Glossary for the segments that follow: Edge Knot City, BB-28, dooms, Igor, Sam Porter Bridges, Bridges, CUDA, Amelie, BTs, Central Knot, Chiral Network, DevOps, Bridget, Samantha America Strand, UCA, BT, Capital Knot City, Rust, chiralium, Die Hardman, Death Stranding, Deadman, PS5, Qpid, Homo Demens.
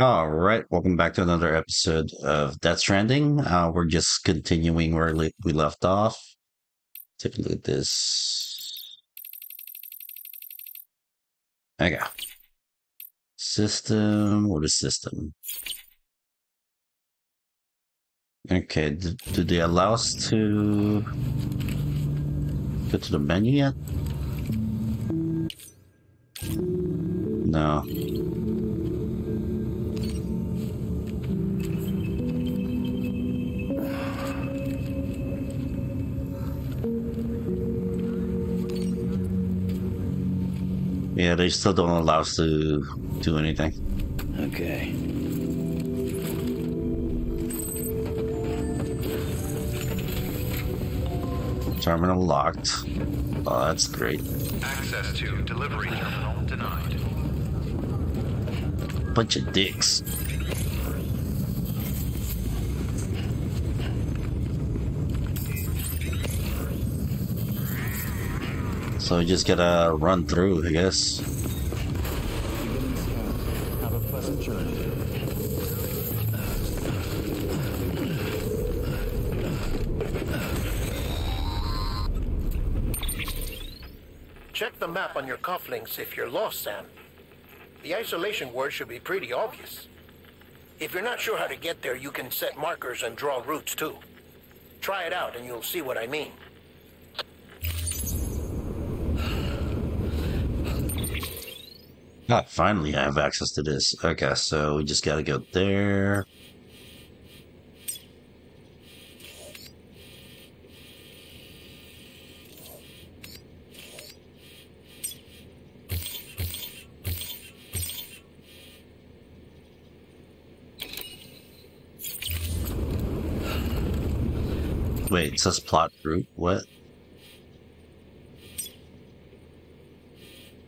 All right, welcome back to another episode of Death Stranding. We're just continuing where we left off. Take a look at this. Okay. System. What is system? Okay, do they allow us to go to the menu yet? No. Yeah, they still don't allow us to do anything. Okay. Terminal locked. Oh, that's great. Access to delivery terminal denied. Bunch of dicks. So we just gotta run through, I guess. Have a pleasant journey. Check the map on your cufflinks if you're lost, Sam. The isolation word should be pretty obvious. If you're not sure how to get there, you can set markers and draw routes too. Try it out and you'll see what I mean. Ah, finally I have access to this. Okay, so we just gotta go there. Wait, it says plot route, what?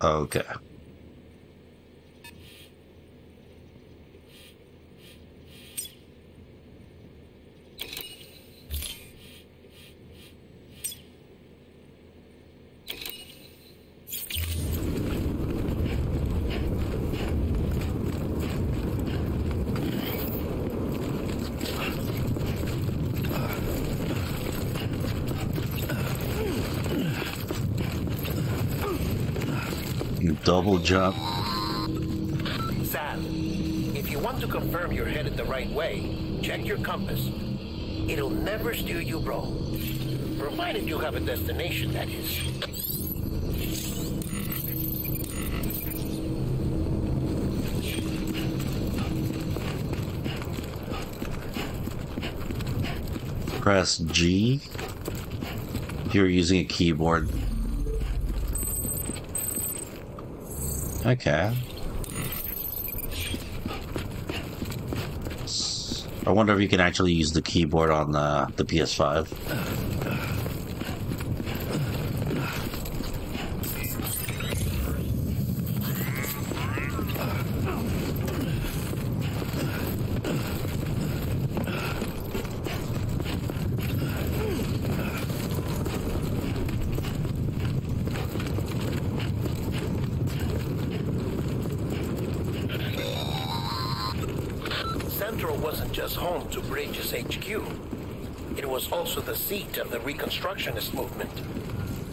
Okay. Double jump. Sam, if you want to confirm you're headed the right way, check your compass. It'll never steer you wrong. Provided you have a destination, that is. Press G. You're using a keyboard. Okay. I wonder if you can actually use the keyboard on the PS5. Bridges HQ. It was also the seat of the Reconstructionist movement.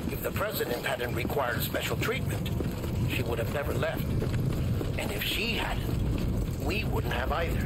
If the president hadn't required special treatment, she would have never left. And if she hadn't, we wouldn't have either.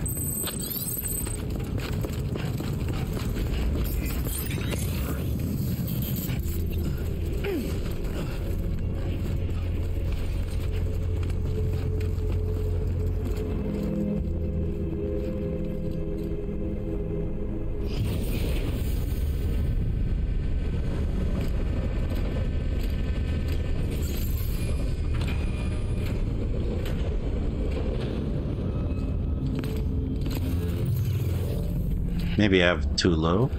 Maybe I have too low.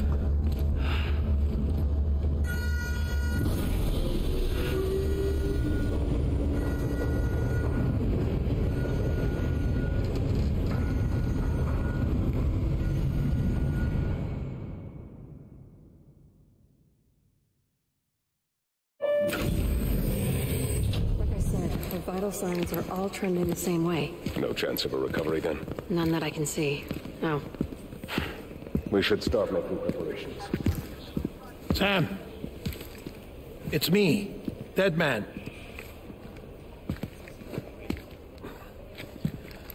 Represent for vital vital signs are all trending the same way. No chance of a recovery, then? None that I can see. No. We should start making preparations. Sam! It's me, Deadman.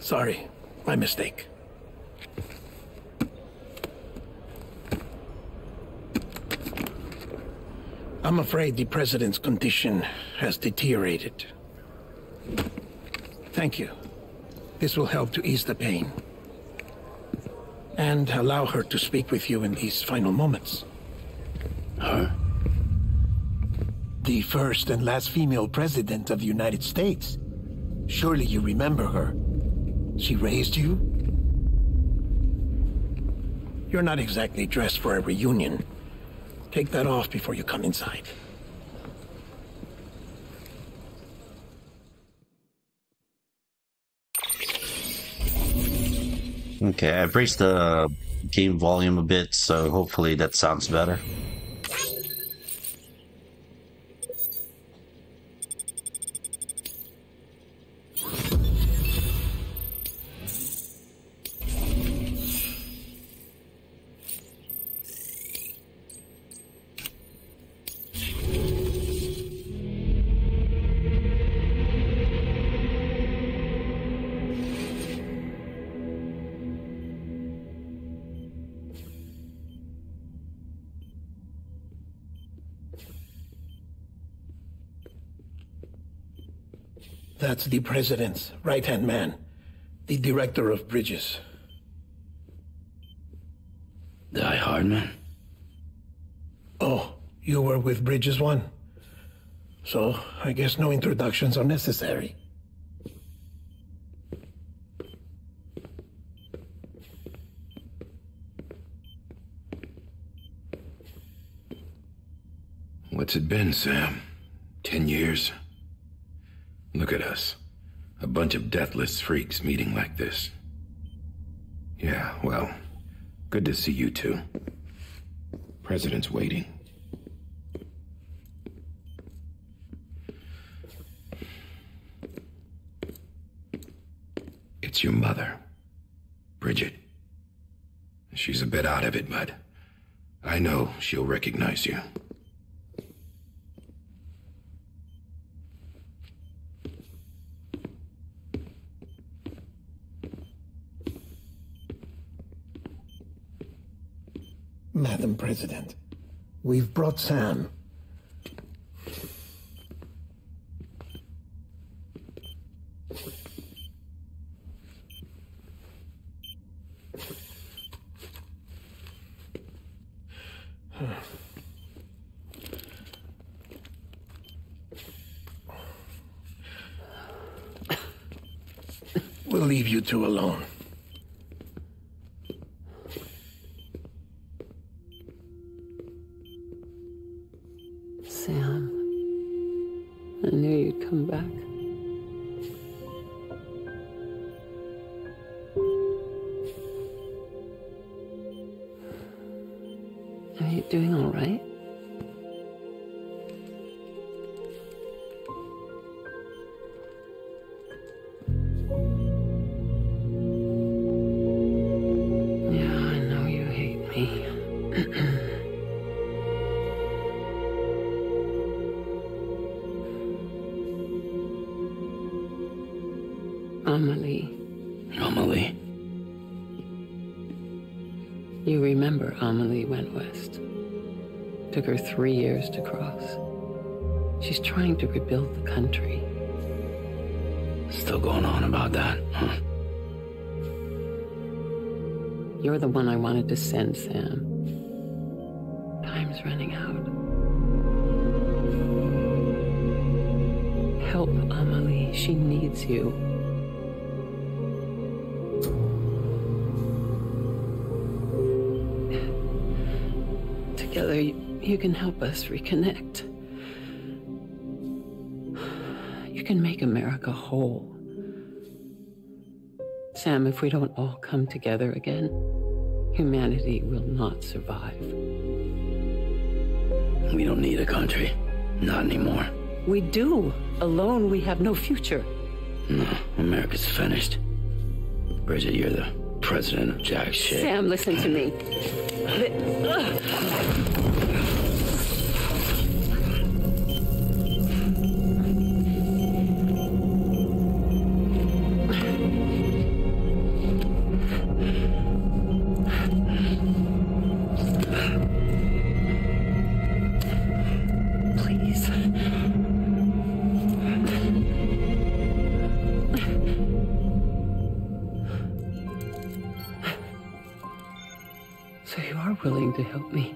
Sorry, my mistake. I'm afraid the President's condition has deteriorated. Thank you. This will help to ease the pain. And allow her to speak with you in these final moments. Huh? The first and last female President of the United States. Surely you remember her. She raised you? You're not exactly dressed for a reunion. Take that off before you come inside. Okay, I've raised the game volume a bit, so hopefully that sounds better. That's the President's right-hand man, the director of Bridges. Die Hardman? Oh, you were with Bridges 1. So, I guess no introductions are necessary. What's it been, Sam? 10 years? Look at us. A bunch of deathless freaks meeting like this. Yeah, well, good to see you two. President's waiting. It's your mother, Bridget. She's a bit out of it, but I know she'll recognize you. Madam President, we've brought Sam. We'll leave you two alone. Amelie went west. Took her 3 years to cross. She's trying to rebuild the country. Still going on about that, huh? You're the one I wanted to send, Sam. Time's running out. Help Amelie. She needs you. You can help us reconnect. You can make America whole. Sam, if we don't all come together again, humanity will not survive. We don't need a country. Not anymore. We do. Alone, we have no future. No, America's finished. Bridget, you're the president of jack shit. Sam, listen to me. Willing to help me?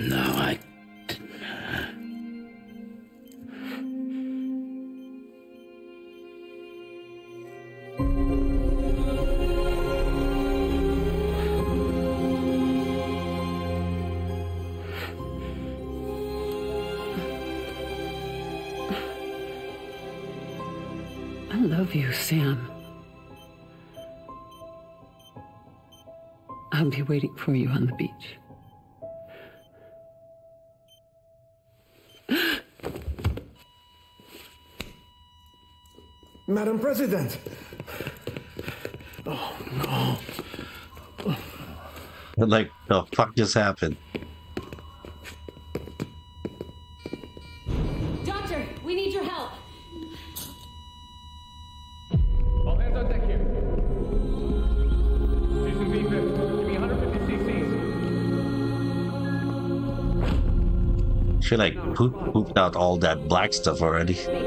No, I didn't. I love you, Sam. I'll be waiting for you on the beach. Madam President! Oh, no. Oh. Like, the fuck just happened? Doctor, we need your help. All hands on deck here. Season B-5. She like pooped out all that black stuff already. We're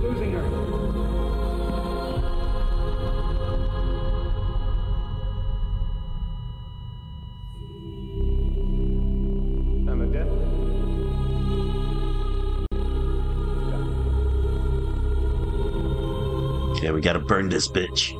losing her. I'm a death. Yeah, we gotta burn this bitch.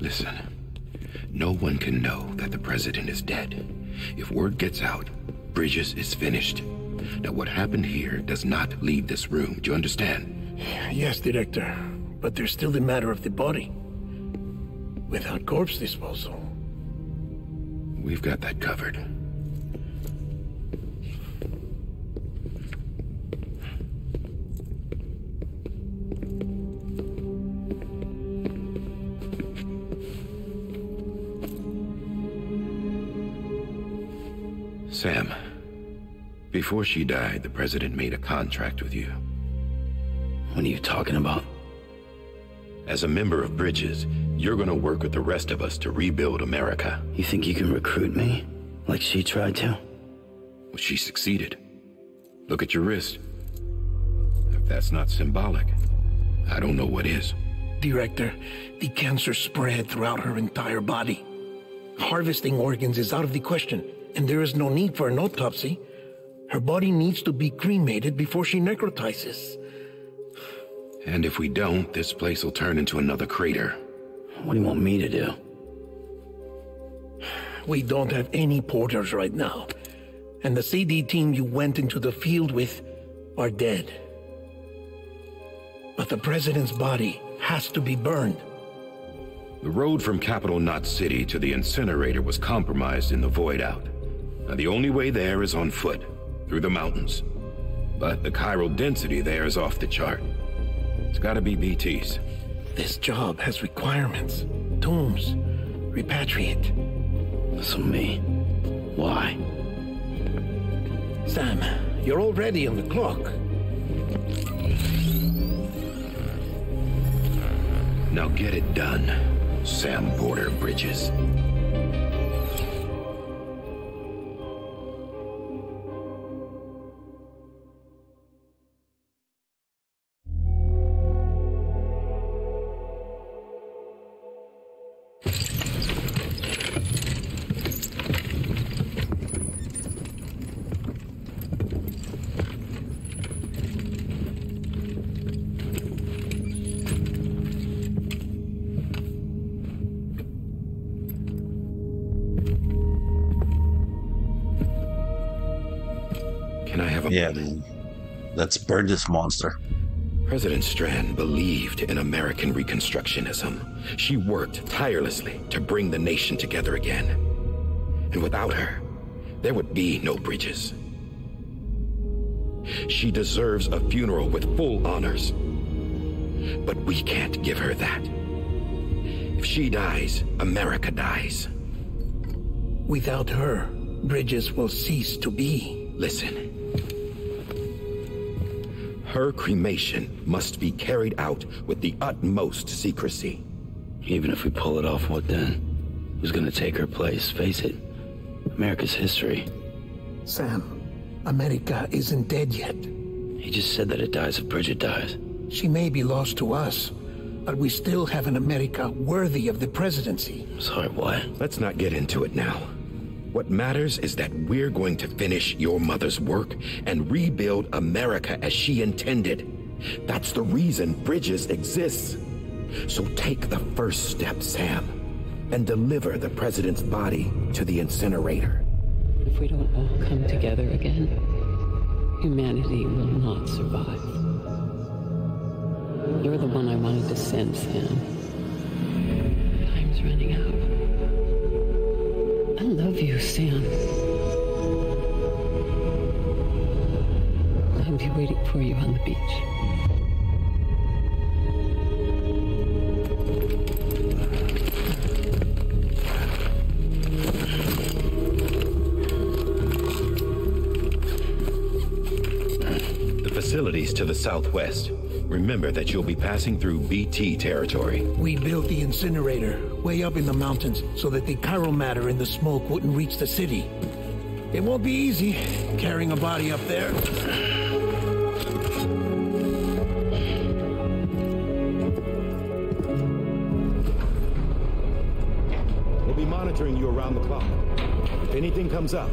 Listen, no one can know that the president is dead. If word gets out, Bridges is finished. Now, what happened here does not leave this room. Do you understand? Yes, Director. But there's still the matter of the body. Without corpse disposal. We've got that covered. Sam, before she died, the president made a contract with you. What are you talking about? As a member of Bridges, you're gonna work with the rest of us to rebuild America. You think you can recruit me, like she tried to? Well, she succeeded. Look at your wrist. If that's not symbolic, I don't know what is. Director, the cancer spread throughout her entire body. Harvesting organs is out of the question. And there is no need for an autopsy. Her body needs to be cremated before she necrotizes. And if we don't, this place will turn into another crater. What do you want me to do? We don't have any porters right now. And the CD team you went into the field with are dead. But the president's body has to be burned. The road from Capital Knot City to the incinerator was compromised in the void out. Now, the only way there is on foot, through the mountains. But the chiral density there is off the chart. It's gotta be BTs. This job has requirements. Dooms. Repatriate. So me. Why? Sam, you're already on the clock. Now get it done, Sam Porter Bridges. Yeah, man. Let's burn this monster. President Strand believed in American Reconstructionism. She worked tirelessly to bring the nation together again. And without her, there would be no Bridges. She deserves a funeral with full honors. But we can't give her that. If she dies, America dies. Without her, Bridges will cease to be. Listen. Her cremation must be carried out with the utmost secrecy. Even if we pull it off, what then? Who's gonna take her place? Face it, America's history. Sam, America isn't dead yet. He just said that it dies if Bridget dies. She may be lost to us, but we still have an America worthy of the presidency. Sorry, what? Let's not get into it now. What matters is that we're going to finish your mother's work and rebuild America as she intended. That's the reason Bridges exists. So take the first step, Sam, and deliver the president's body to the incinerator. If we don't all come together again, humanity will not survive. You're the one I wanted to send, Sam. Time's running out. I love you, Sam. I'll be waiting for you on the beach. The facility's to the southwest. Remember that you'll be passing through BT territory. We built the incinerator way up in the mountains so that the chiral matter in the smoke wouldn't reach the city. It won't be easy carrying a body up there. We'll be monitoring you around the clock. If anything comes up,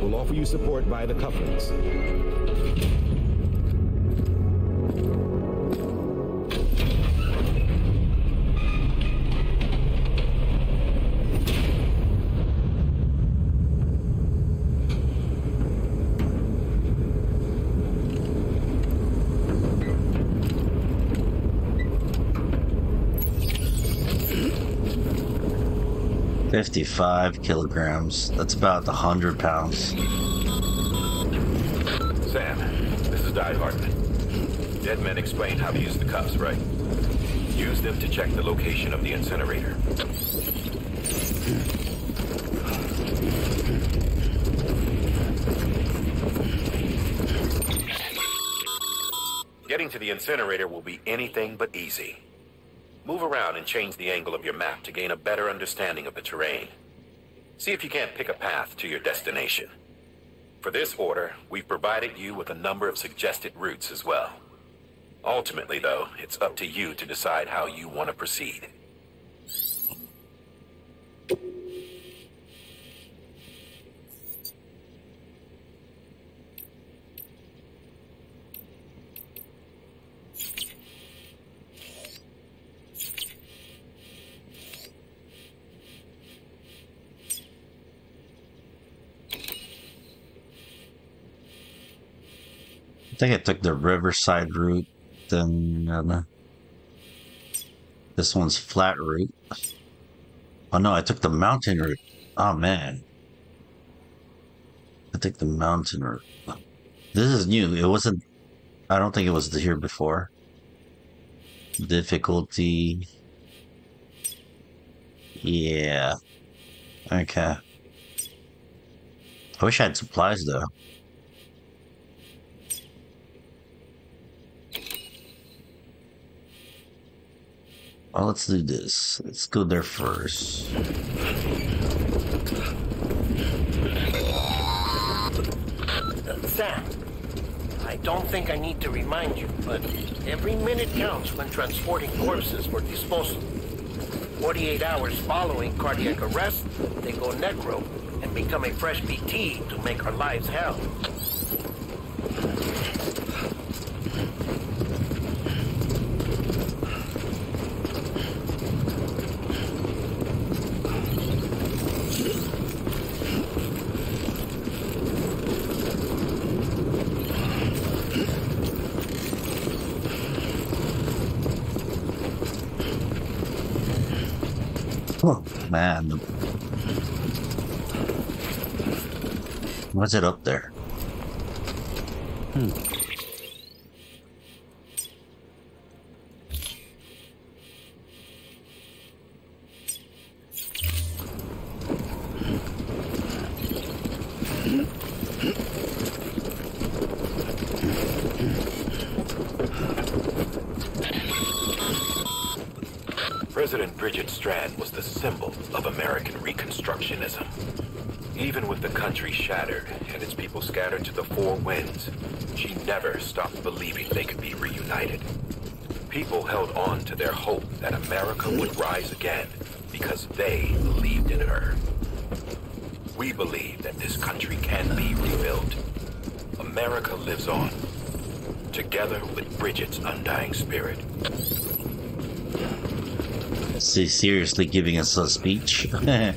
we'll offer you support via the cufflinks. $55 kilograms. That's about 100 pounds. Sam, this is Die Hardman. Deadman explained how to use the cuffs, right? Use them to check the location of the incinerator. Getting to the incinerator will be anything but easy. Move around and change the angle of your map to gain a better understanding of the terrain. See if you can't pick a path to your destination. For this order, we've provided you with a number of suggested routes as well. Ultimately, though, it's up to you to decide how you want to proceed. I think I took the Riverside route, then this one's flat route. Oh no, I took the mountain route. Oh man, I took the mountain route. This is new. It wasn't. I don't think it was here before. Difficulty. Yeah. Okay. I wish I had supplies though. Well, let's do this. Let's go there first. Sam, I don't think I need to remind you, but every minute counts when transporting corpses for disposal. 48 hours following cardiac arrest, they go necro and become a fresh BT to make our lives hell. Oh, man. What's it up there? President Bridget Strand was the symbol of American Reconstructionism. Even with the country shattered and its people scattered to the four winds, she never stopped believing they could be reunited. People held on to their hope that America would rise again because they believed in her. We believe that this country can be rebuilt. America lives on, together with Bridget's undying spirit. Is he seriously giving us a speech? Welcome,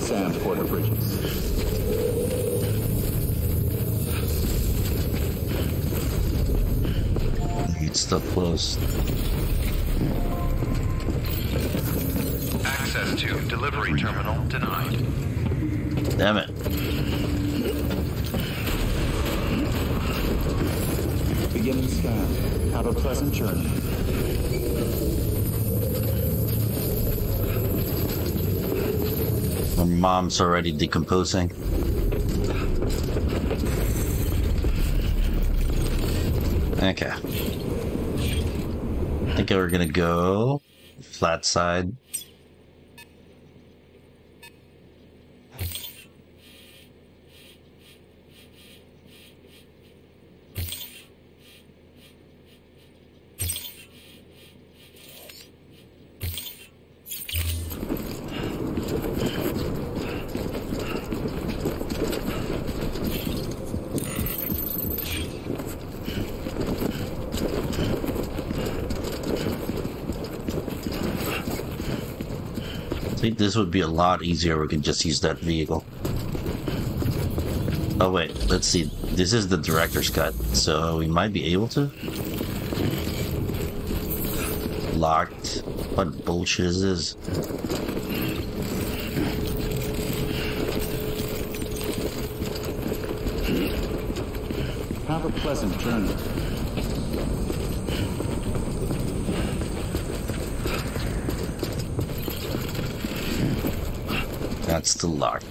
Sam Porter Bridges. Need stuff close. Access to delivery terminal denied. Damn it. Beginning scan. Have a pleasant journey. My mom's already decomposing. Okay. I think we're gonna go flat side. This would be a lot easier. We can just use that vehicle. Oh wait, let's see. This is the director's cut, so we might be able to. Locked. What bullshit is this? Have a pleasant journey. That's still locked.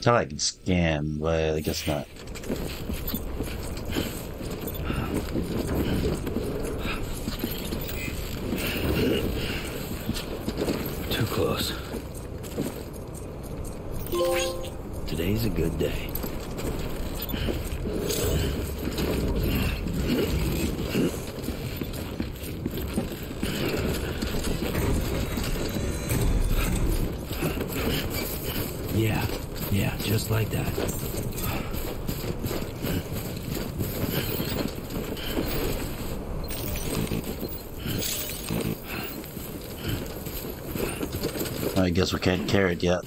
I thought I could scan, but I guess not. Too close. Today's a good day. Just like that. I guess we can't carry it yet.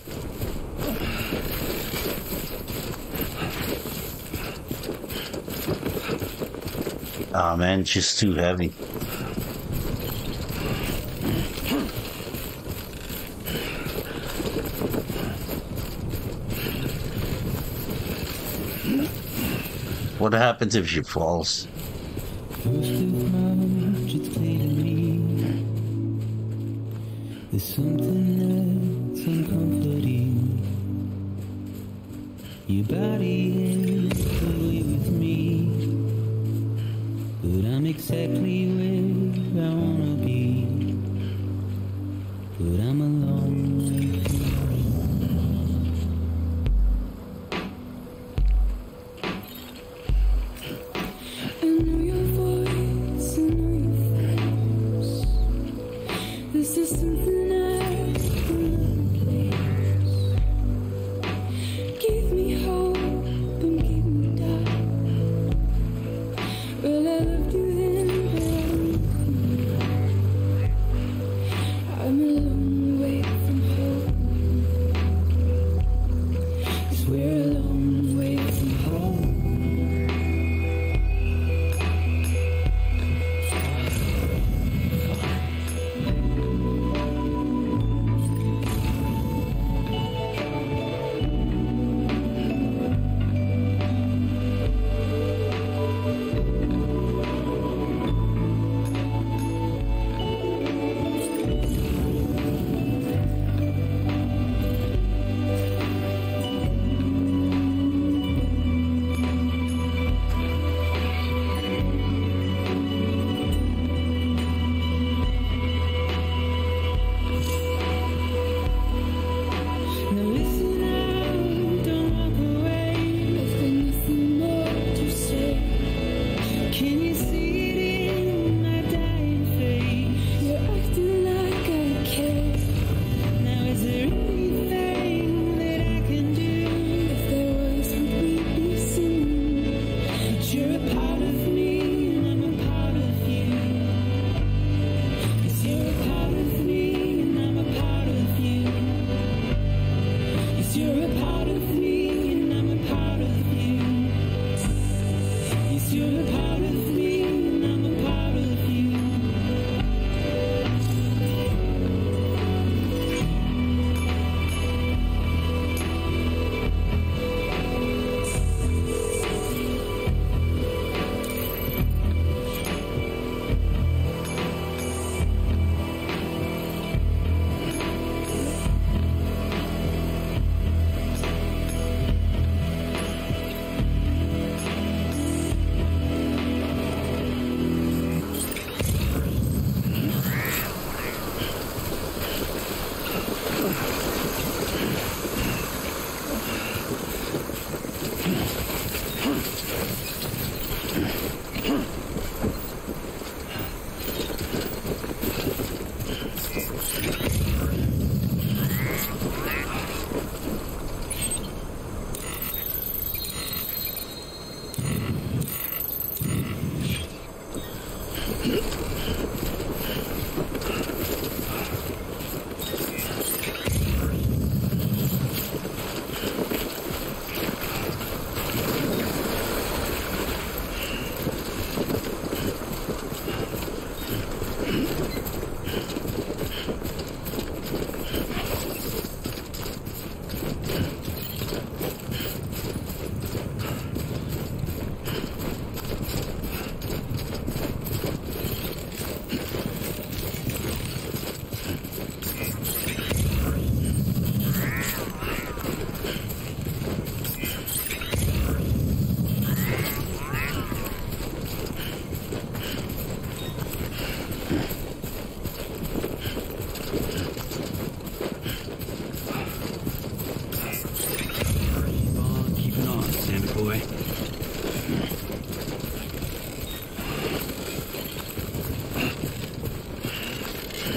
Oh man, she's too heavy. What happens if she falls? There's something that's uncomforting. Your body is away with me, but I'm exactly where I wanna be. But I'm alone.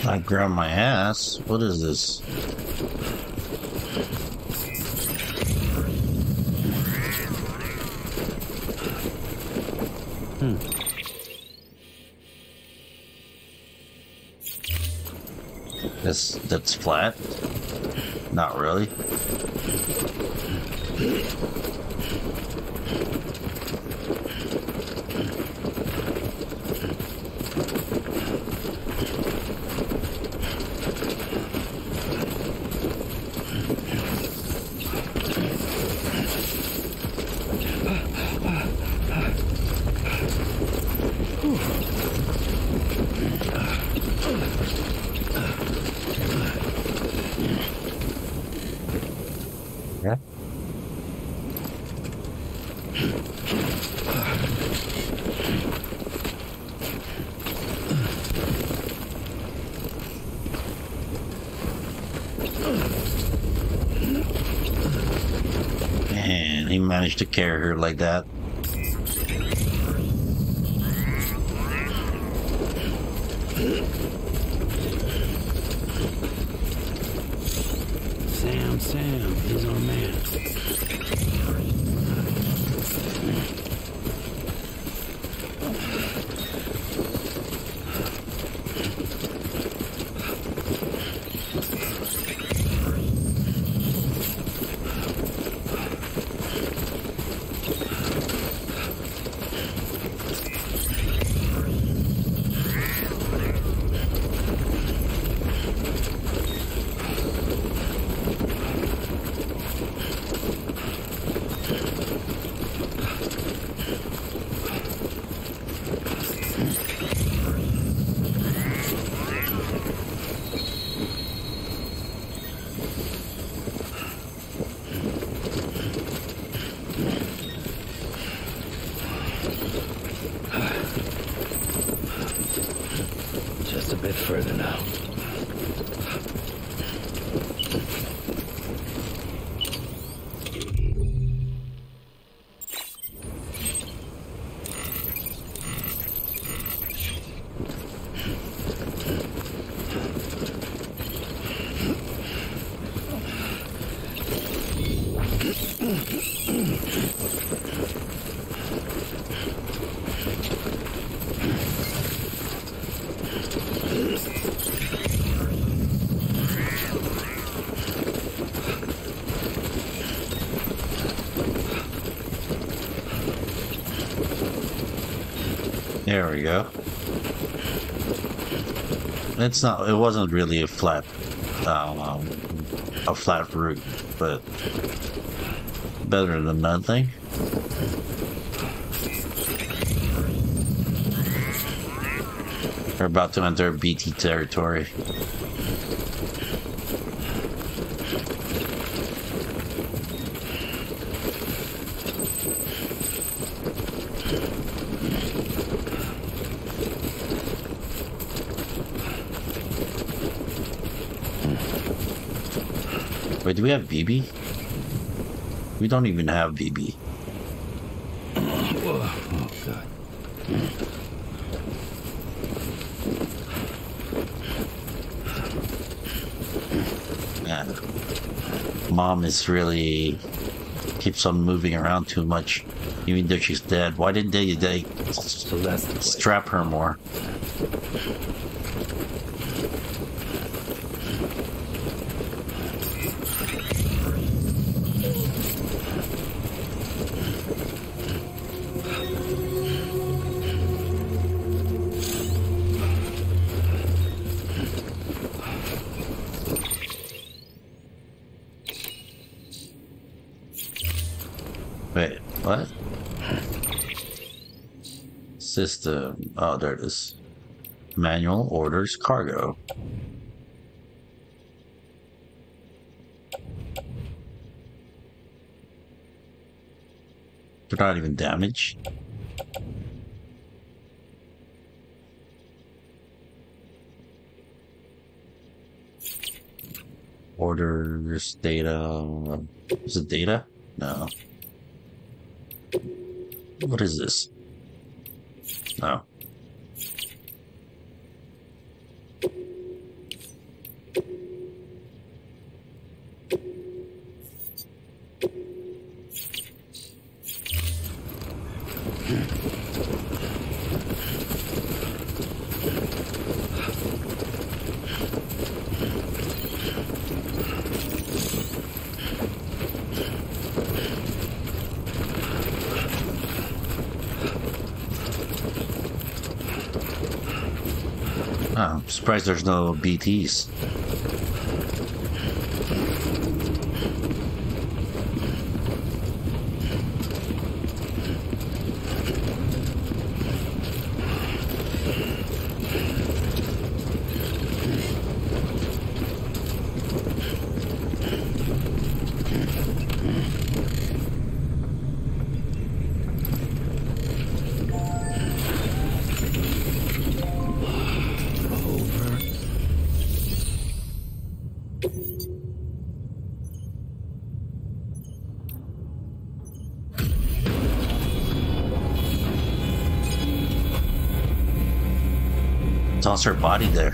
I grabbed my ass. What is this? That's flat? Not really. Managed to carry her like that. Sam is our man. There we go. It's not. It wasn't really a flat, flat route, but better than nothing. We're about to enter BT territory. Wait, do we have BB? We don't even have BB. Oh, God. Yeah. Mom is really... keeps on moving around too much, even though she's dead. Why didn't they strap her more? System. Oh, there it is. Manual orders cargo. They're not even damaged. Orders, data. Is it data? No. What is this? No. Surprised there's no BTs. Toss her body there.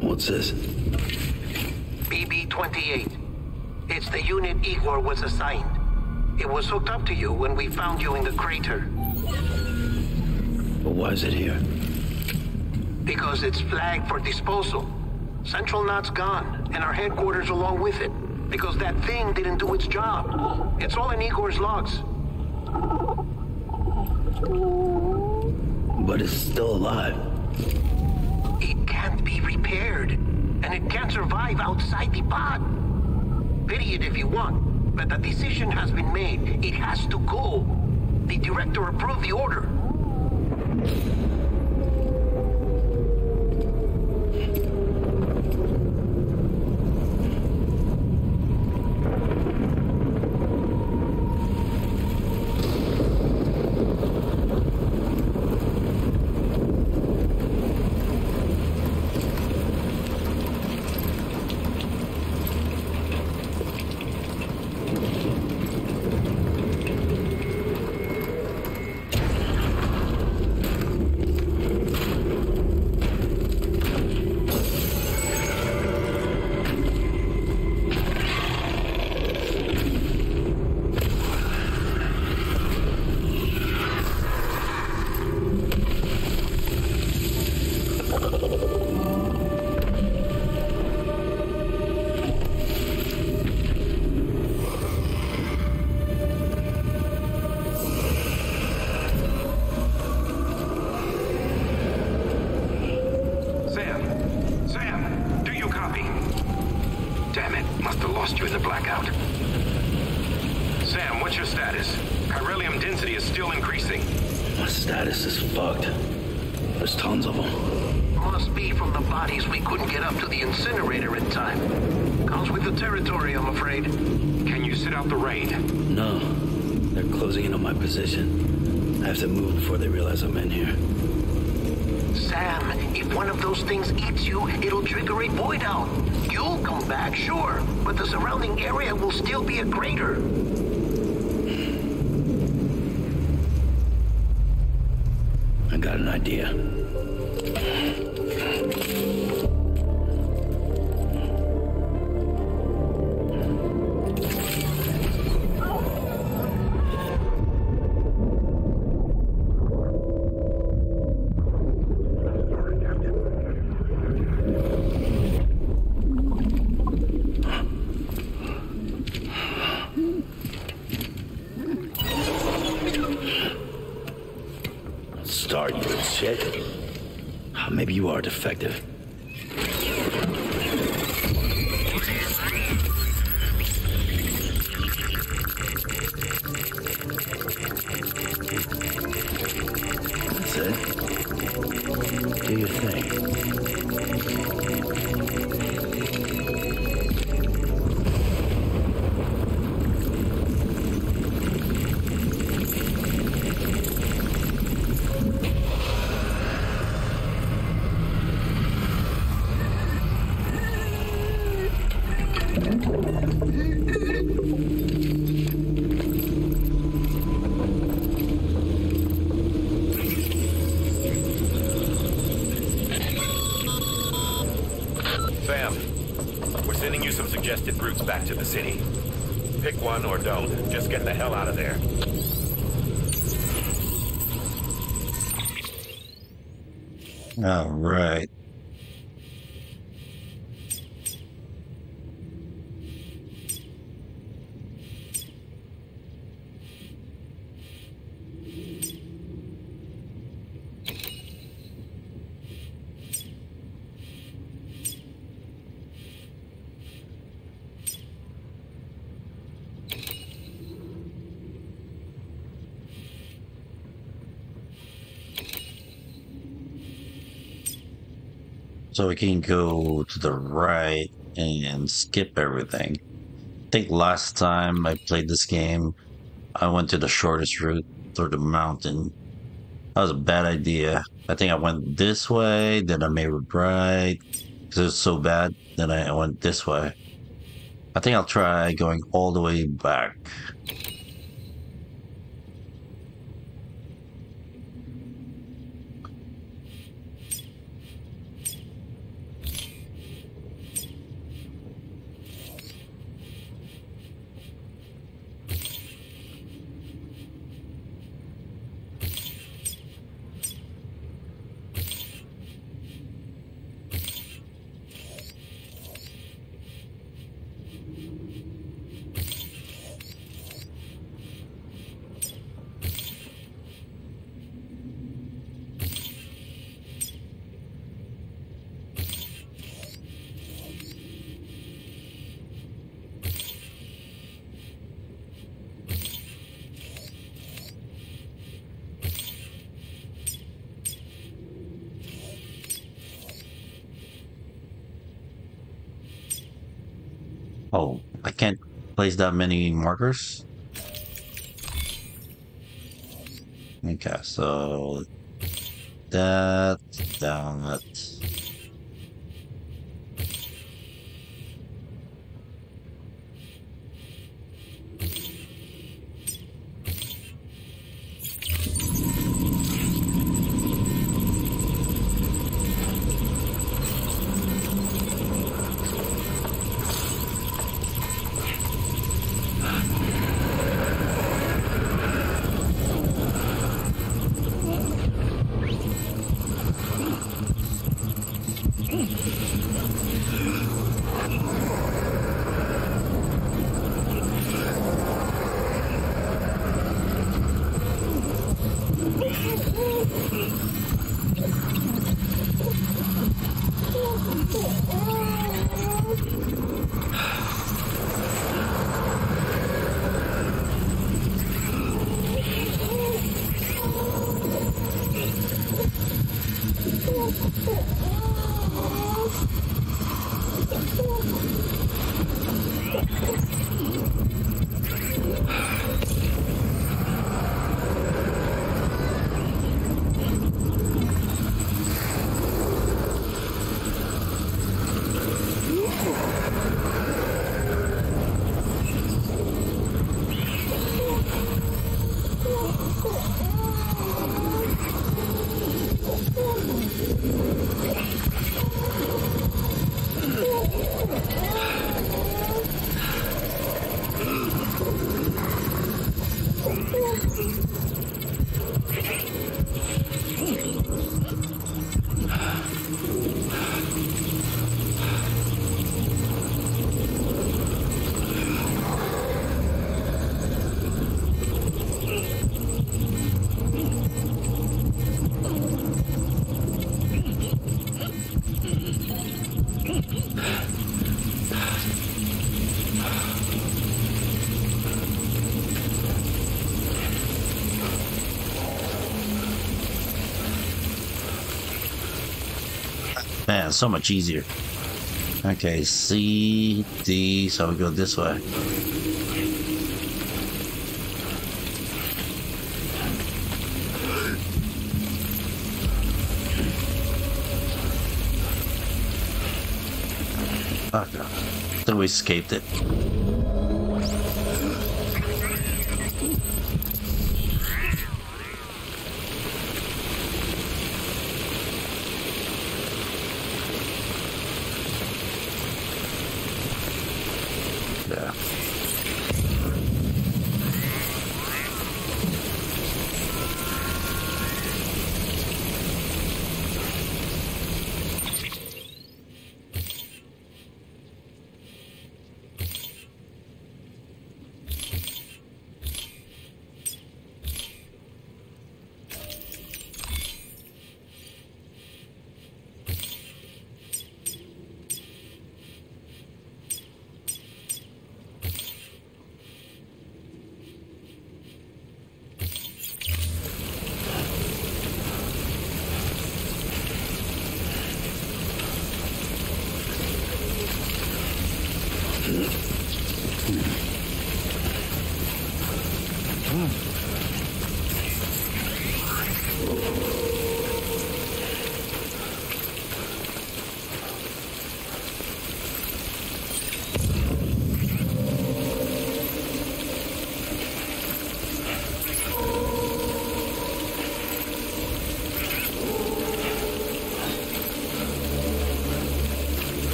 What's this? BB-28. It's the unit Igor was assigned. It was hooked up to you when we found you in the crater. But why is it here? Because it's flagged for disposal. Central Knot's gone, and our headquarters along with it. Because that thing didn't do its job. It's all in Igor's logs. But it's still alive. It can't be repaired, and it can't survive outside the pod. Pity it if you want, but the decision has been made. It has to go. The director approved the order. Effective. That's it. Do your So we can go to the right and skip everything. I think last time I played this game, I went to the shortest route through the mountain. That was a bad idea. I think I went this way, then I made it right, because it was so bad, then I went this way. I think I'll try going all the way back. Oh, I can't place that many markers? Okay, so that, down, that. Man, so much easier. Okay, C, D, so we go this way. Okay, then we escaped it.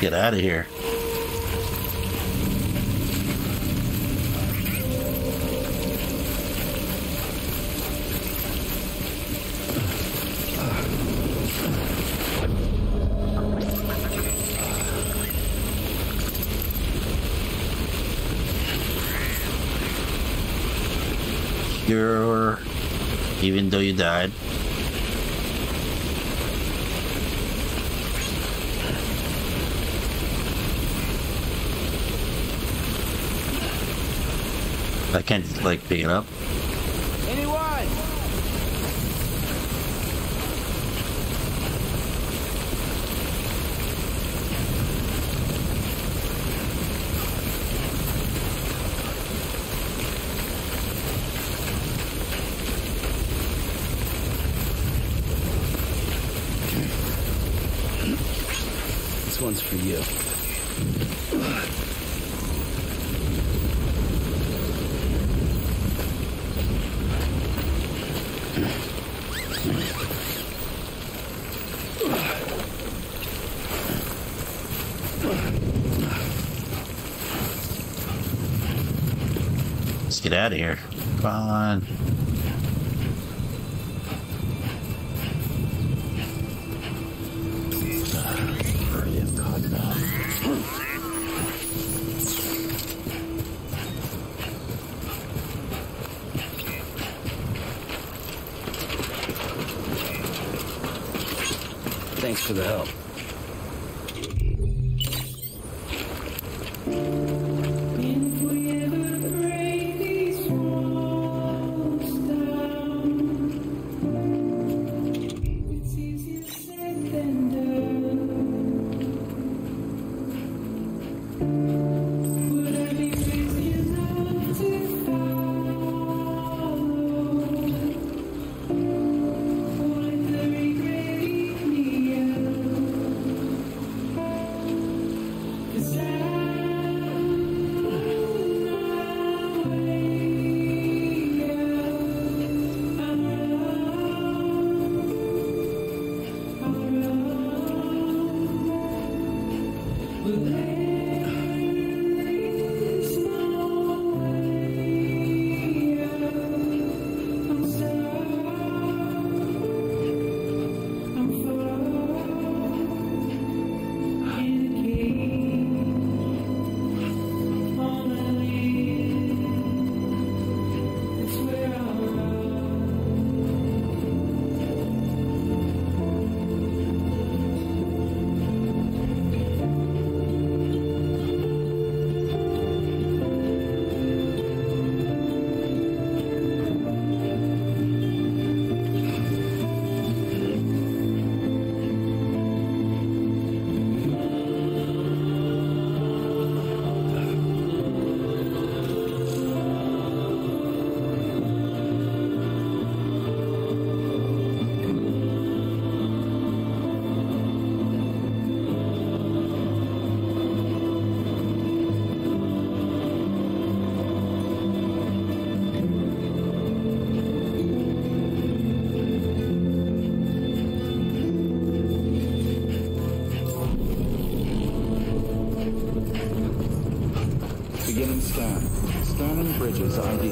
Get out of here. You're, even though you died. I can't just like pick it up. Anyone? This one's for you. Get out of here. Come on. Thanks for the help. Scanning Bridges ID.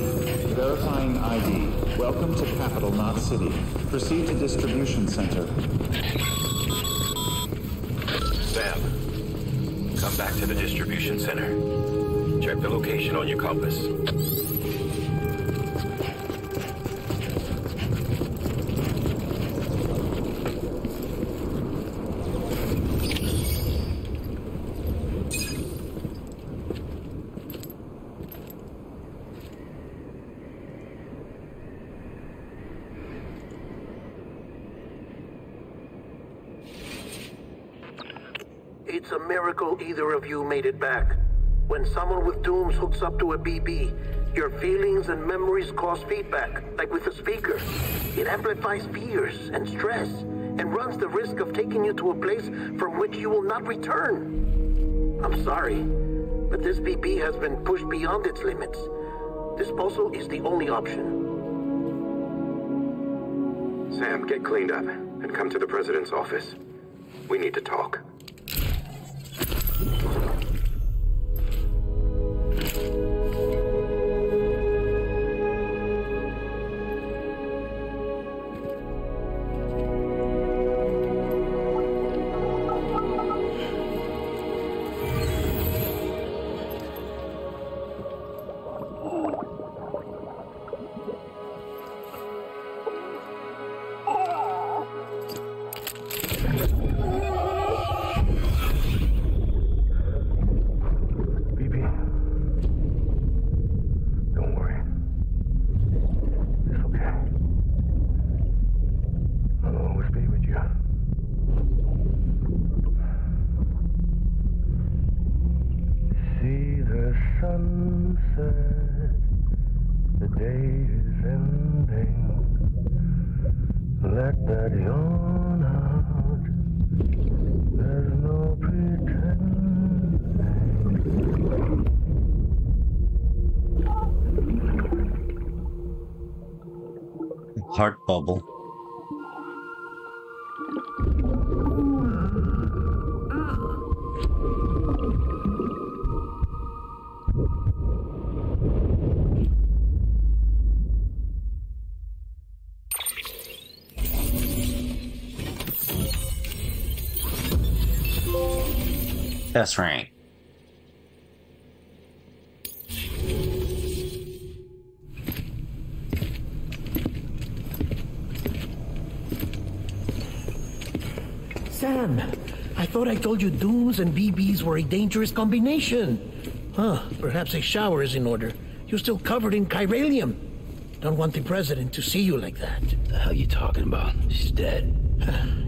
Verifying ID. Welcome to Capital Knot City. Proceed to distribution center. Sam, come back to the distribution center. Check the location on your compass. It's a miracle either of you made it back. When someone with dooms hooks up to a BB, your feelings and memories cause feedback, like with a speaker. It amplifies fears and stress, and runs the risk of taking you to a place from which you will not return. I'm sorry, but this BB has been pushed beyond its limits. Disposal is the only option. Sam, get cleaned up and come to the president's office. We need to talk. Heart bubble. That's right. I told you dooms and BBs were a dangerous combination. Huh, perhaps a shower is in order. You're still covered in chiralium. Don't want the president to see you like that. The hell you talking about? She's dead.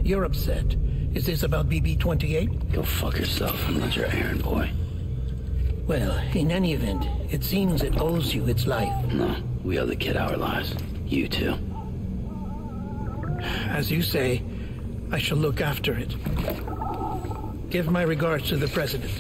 You're upset. Is this about BB-28? Go fuck yourself. I'm not your errand boy. Well, in any event, it seems it owes you its life. No, we owe the kid our lives. You too. As you say, I shall look after it. Give my regards to the president.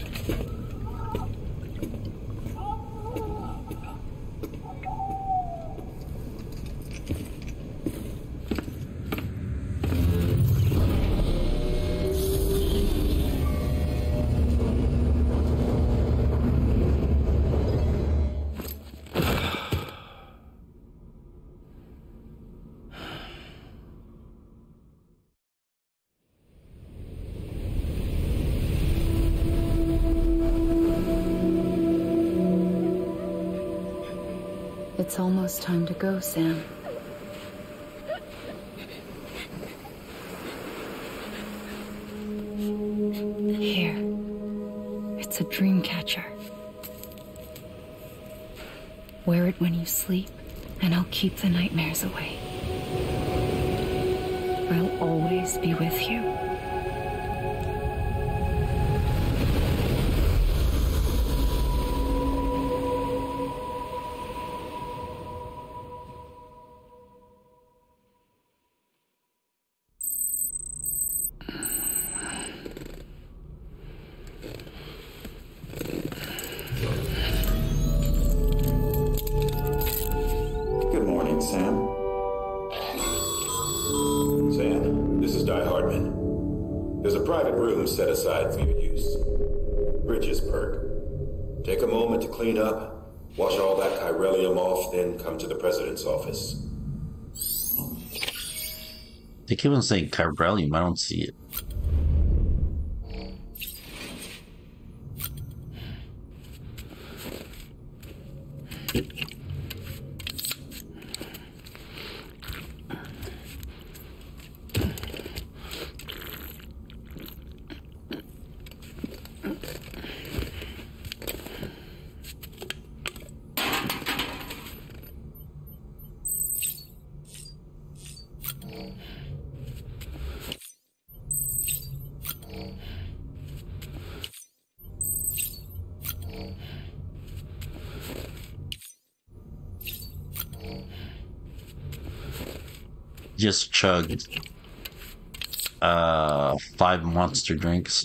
It's almost time to go, Sam. Here. It's a dream catcher. Wear it when you sleep, and I'll keep the nightmares away. I'll always be with you. Clean up, wash all that chiralium off, then come to the president's office. They keep on saying chiralium, I don't see it. just chugged 5 monster drinks.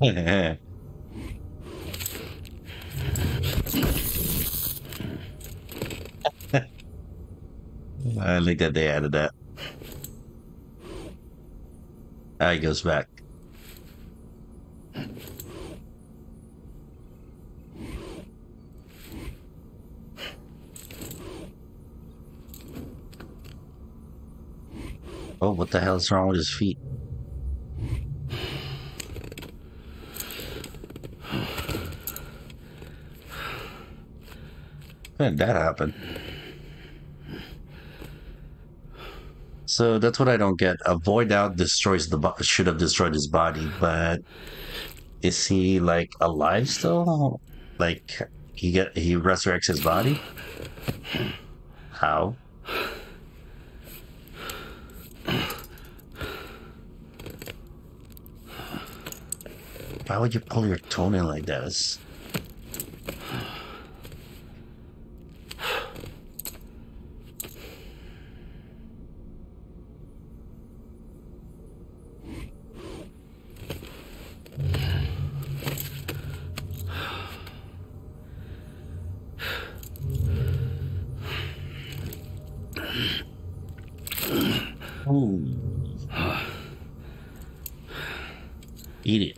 Yeah. I like that they added that. It goes back. Oh, what the hell is wrong with his feet? When did that happen? So that's what I don't get. A void out destroys the should have destroyed his body, but is he like alive still? Like he resurrects his body? How? Why would you pull your toenail like that? It's eat it.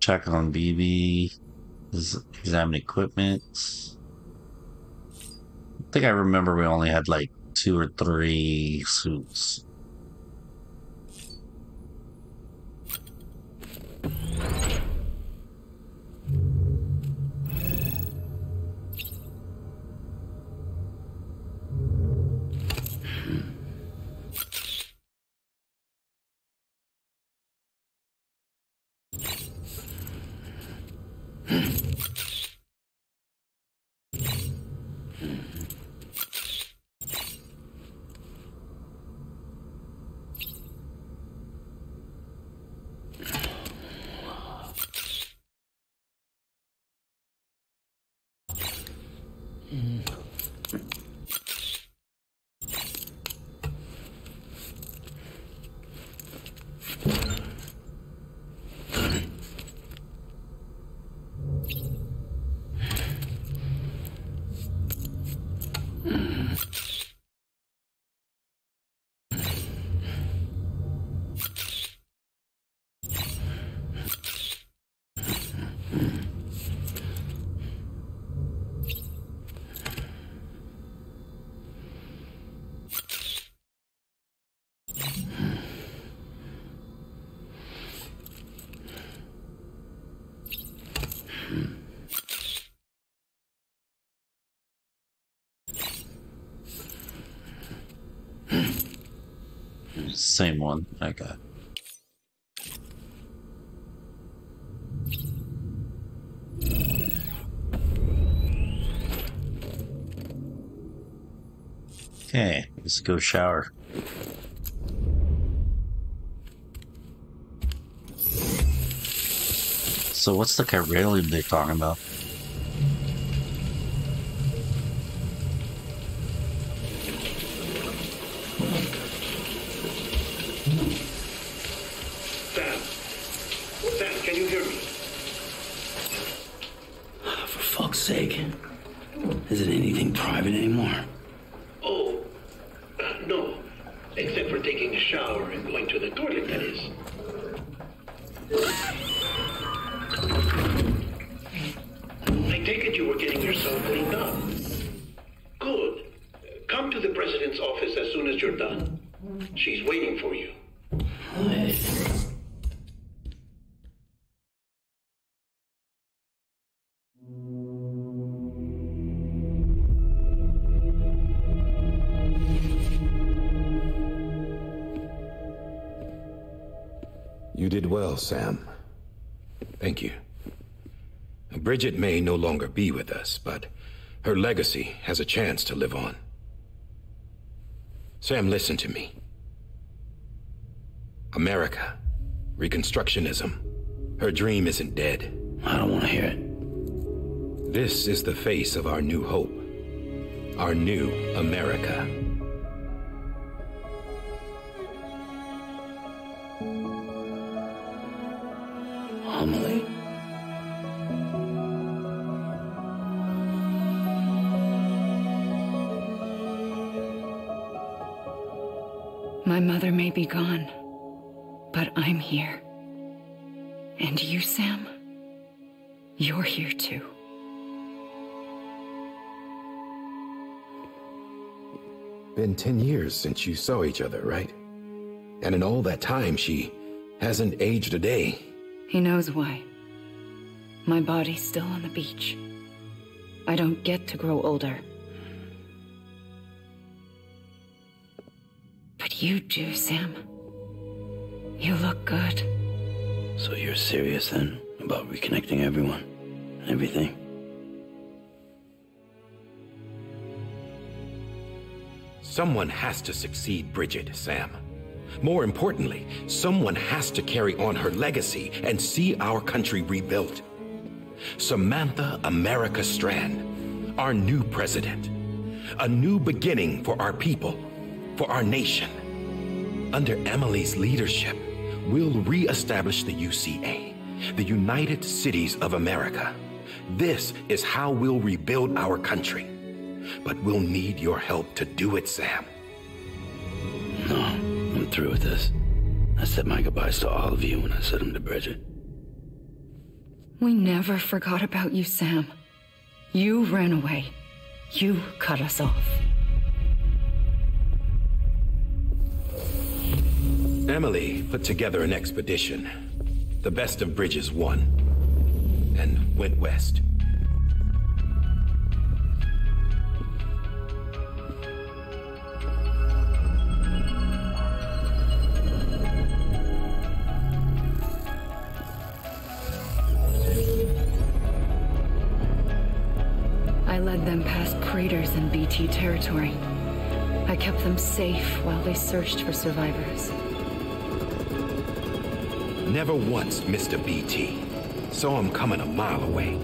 Check on BB. Examine equipment. I think I remember we only had like 2 or 3 suits. Same one. Okay. Okay, let's go shower. So what's the chiralium they're talking about? Sam, can you hear me? For fuck's sake. Isn't anything private anymore? Oh, no. Except for taking a shower and going to the toilet, that is. I take it you were getting yourself cleaned up. Good. Come to the president's office as soon as you're done. She's waiting for you. What? You did well, Sam. Thank you. Bridget may no longer be with us, but her legacy has a chance to live on. Sam, listen to me. America, Reconstructionism, her dream isn't dead. I don't want to hear it. This is the face of our new hope, our new America. Amelie. My mother may be gone, but I'm here. And you, Sam, you're here too. Been 10 years since you saw each other, right? And in all that time, she hasn't aged a day. He knows why. My body's still on the beach. I don't get to grow older. But you do, Sam. You look good. So you're serious, then, about reconnecting everyone and everything? Someone has to succeed Bridget, Sam. More importantly, someone has to carry on her legacy and see our country rebuilt. Samantha America Strand, our new president. A new beginning for our people. For our nation. Under Amelie's leadership, we'll re-establish the UCA, the United Cities of America. This is how we'll rebuild our country. But we'll need your help to do it, Sam. No, I'm through with this. I said my goodbyes to all of you when I said them to Bridget. We never forgot about you, Sam. You ran away. You cut us off. Amelie put together an expedition. The best of Bridges won, and went west. I led them past craters in BT territory. I kept them safe while they searched for survivors. Never once missed a BT. Saw him coming a mile away.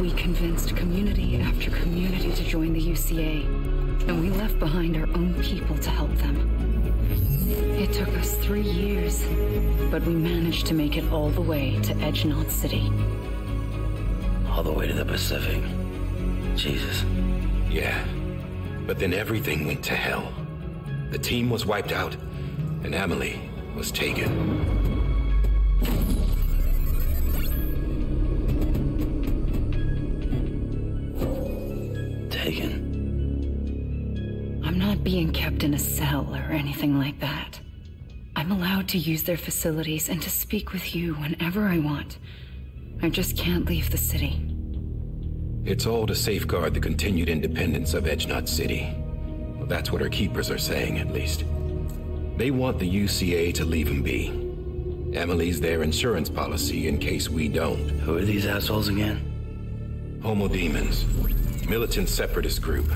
We convinced community after community to join the UCA, and we left behind our own people to help them. It took us 3 years, but we managed to make it all the way to Edge Knot City. All the way to the Pacific. Jesus. Yeah, but then everything went to hell. The team was wiped out, and Amelie was taken. Taken? I'm not being kept in a cell or anything like that. I'm allowed to use their facilities and to speak with you whenever I want. I just can't leave the city. It's all to safeguard the continued independence of Edge Knot City. Well, that's what her keepers are saying, at least. They want the UCA to leave them be. Amelie's their insurance policy in case we don't. Who are these assholes again? Homo Demens. Militant separatist group.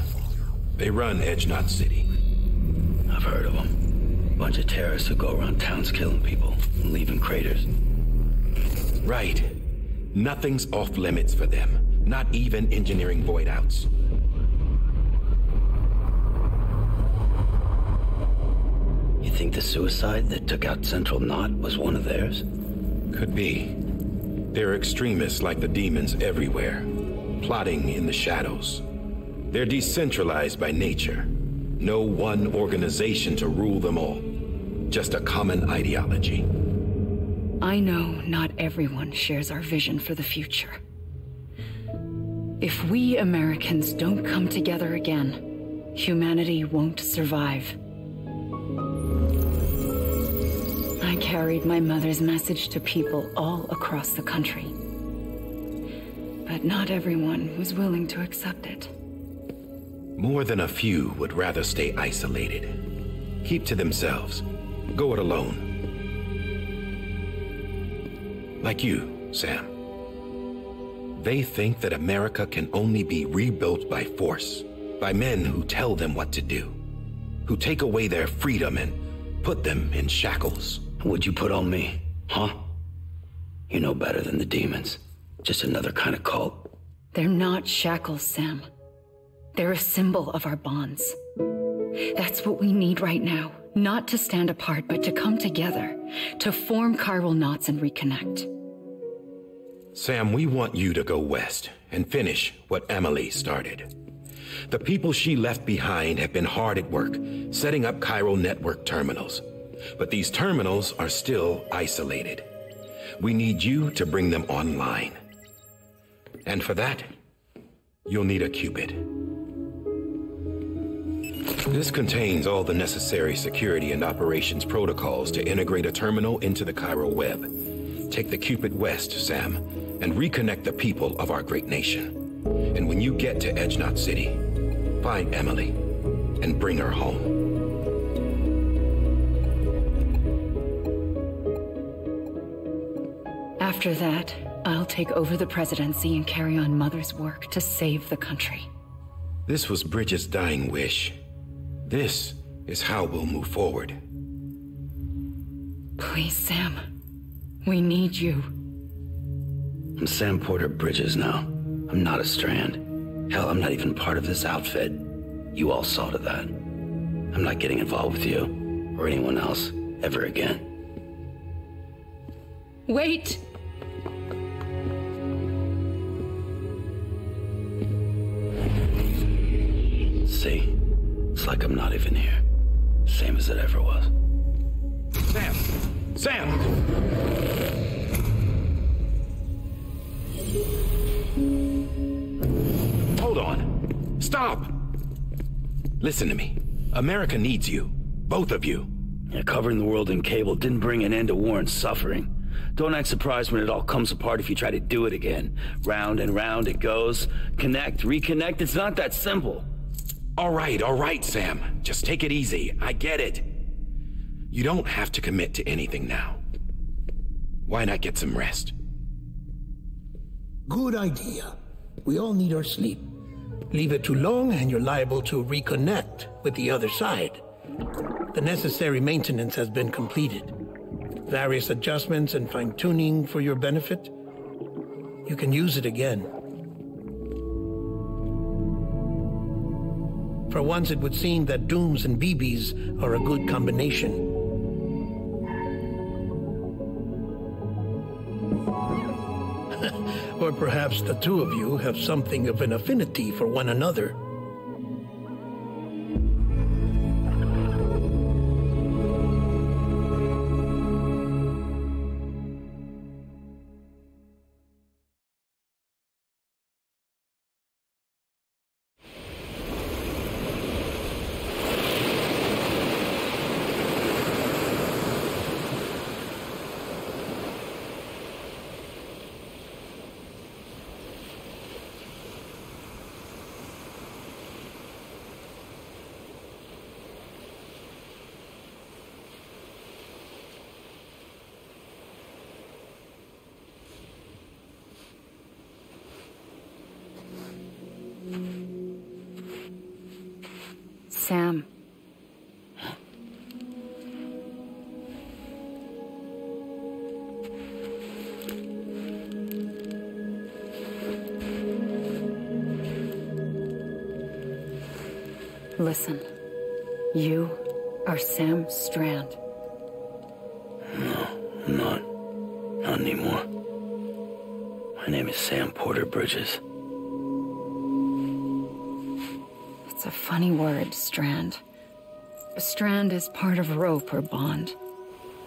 They run Edge Knot City. I've heard of them. Bunch of terrorists who go around towns killing people and leaving craters. Right. Nothing's off limits for them. Not even engineering void outs. You think the suicide that took out Central Knot was one of theirs? Could be. There are extremists like the demons everywhere, plotting in the shadows. They're decentralized by nature. No one organization to rule them all. Just a common ideology. I know not everyone shares our vision for the future. If we Americans don't come together again, humanity won't survive. I carried my mother's message to people all across the country. But not everyone was willing to accept it. More than a few would rather stay isolated. Keep to themselves. Go it alone. Like you, Sam. They think that America can only be rebuilt by force, by men who tell them what to do, who take away their freedom and put them in shackles. What'd you put on me, huh? You know better than the demons. Just another kind of cult. They're not shackles, Sam. They're a symbol of our bonds. That's what we need right now. Not to stand apart, but to come together. To form chiral knots and reconnect. Sam, we want you to go west and finish what Amelie started. The people she left behind have been hard at work, setting up Chiral Network terminals. But these terminals are still isolated. We need you to bring them online. And for that, you'll need a Qpid. This contains all the necessary security and operations protocols to integrate a terminal into the chiral web. Take the Qpid west, Sam, and reconnect the people of our great nation. And when you get to Edge Knot City, find Amelie and bring her home. After that, I'll take over the presidency and carry on Mother's work to save the country. This was Bridget's dying wish. This is how we'll move forward. Please, Sam. We need you. I'm Sam Porter Bridges now. I'm not a strand. Hell, I'm not even part of this outfit. You all saw to that. I'm not getting involved with you, or anyone else, ever again. Wait! See? It's like I'm not even here. Same as it ever was. Sam! Sam! Hold on. Stop! Listen to me. America needs you. Both of you. Yeah, covering the world in cable didn't bring an end to war and suffering. Don't act surprised when it all comes apart if you try to do it again. Round and round it goes. Connect, reconnect. It's not that simple. All right, Sam. Just take it easy. I get it. You don't have to commit to anything now. Why not get some rest? Good idea. We all need our sleep. Leave it too long and you're liable to reconnect with the other side. The necessary maintenance has been completed. Various adjustments and fine-tuning for your benefit. You can use it again. For once, it would seem that dooms and BBs are a good combination. Or perhaps the two of you have something of an affinity for one another. Sam. Listen, you are Sam Strand. No, I'm not. Not anymore. My name is Sam Porter Bridges. It's a funny word, strand. A strand is part of rope or bond,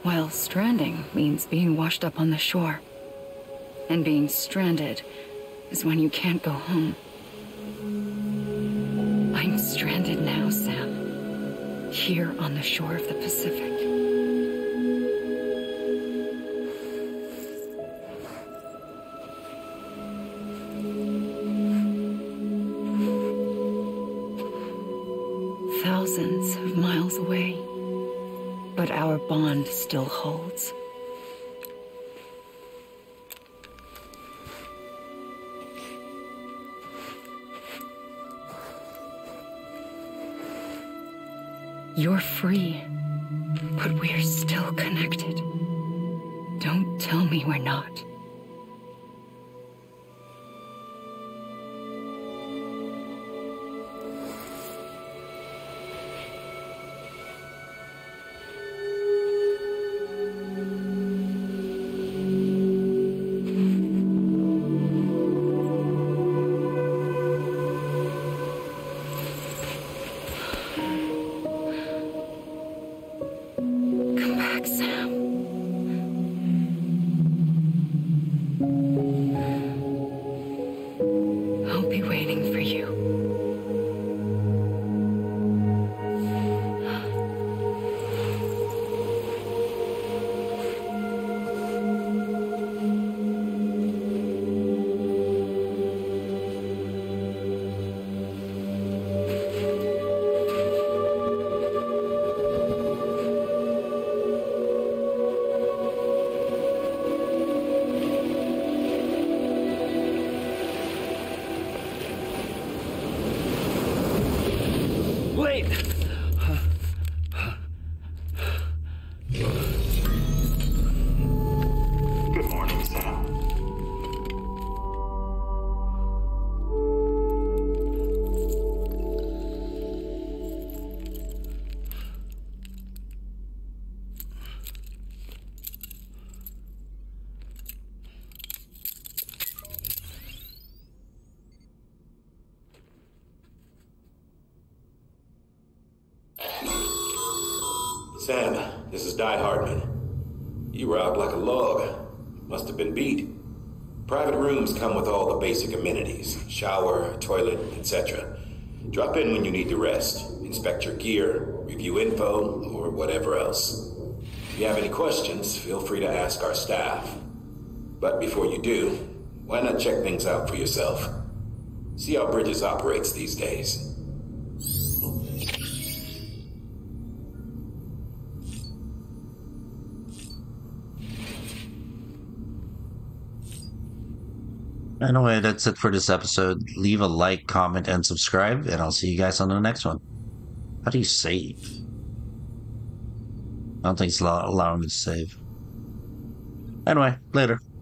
while stranding means being washed up on the shore. And being stranded is when you can't go home. I'm stranded now, Sam. Here on the shore of the Pacific. Thousands of miles away, but our bond still holds. You're free, but we're still connected. Don't tell me we're not. Sam, this is Die Hardman. You were out like a log. Must have been beat. Private rooms come with all the basic amenities. Shower, toilet, etc. Drop in when you need to rest. Inspect your gear, review info, or whatever else. If you have any questions, feel free to ask our staff. But before you do, why not check things out for yourself? See how Bridges operates these days. Anyway, that's it for this episode. Leave a like, comment, and subscribe, and I'll see you guys on the next one. How do you save? I don't think it's allowing me to save. Anyway, later.